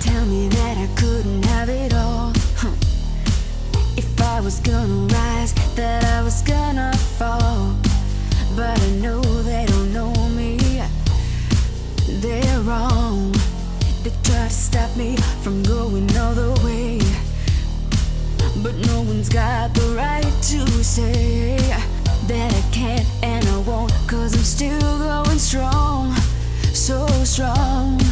Tell me that I couldn't have it all, huh. If I was gonna rise, that I was gonna fall. But I know they don't know me, they're wrong. They try to stop me from going all the way, but no one's got the right to say that I can't and I won't, 'cause I'm still going strong, so strong.